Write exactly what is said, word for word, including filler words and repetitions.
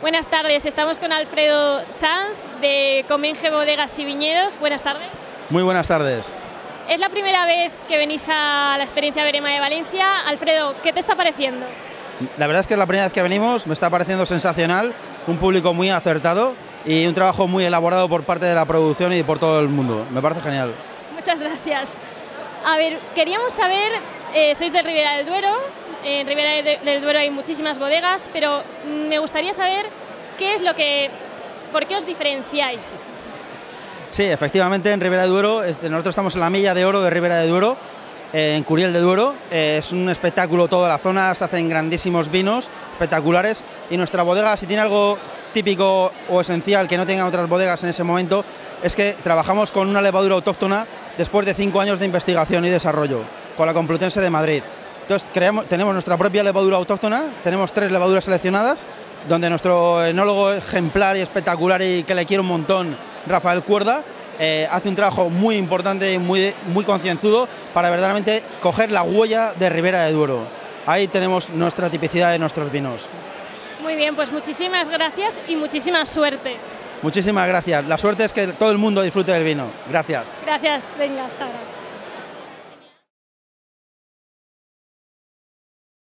Buenas tardes, estamos con Alfredo Sanz de Comenge Bodegas y Viñedos. Buenas tardes. Muy buenas tardes. Es la primera vez que venís a la experiencia Verema de Valencia. Alfredo, ¿qué te está pareciendo? La verdad es que es la primera vez que venimos, me está pareciendo sensacional, un público muy acertado y un trabajo muy elaborado por parte de la producción y por todo el mundo. Me parece genial. Muchas gracias. A ver, queríamos saber, eh, sois de Ribera del Duero. En Ribera del Duero hay muchísimas bodegas, pero me gustaría saber qué es lo que, por qué os diferenciáis. Sí, efectivamente, en Ribera del Duero, nosotros estamos en la Milla de Oro de Ribera del Duero, en Curiel de Duero. Es un espectáculo toda la zona, se hacen grandísimos vinos espectaculares y nuestra bodega, si tiene algo típico o esencial que no tengan otras bodegas en ese momento, es que trabajamos con una levadura autóctona después de cinco años de investigación y desarrollo, con la Complutense de Madrid. Entonces creamos, tenemos nuestra propia levadura autóctona, tenemos tres levaduras seleccionadas, donde nuestro enólogo ejemplar y espectacular y que le quiero un montón, Rafael Cuerda, eh, hace un trabajo muy importante y muy, muy concienzudo para verdaderamente coger la huella de Ribera del Duero. Ahí tenemos nuestra tipicidad de nuestros vinos. Muy bien, pues muchísimas gracias y muchísima suerte. Muchísimas gracias. La suerte es que todo el mundo disfrute del vino. Gracias. Gracias. Venga, hasta ahora.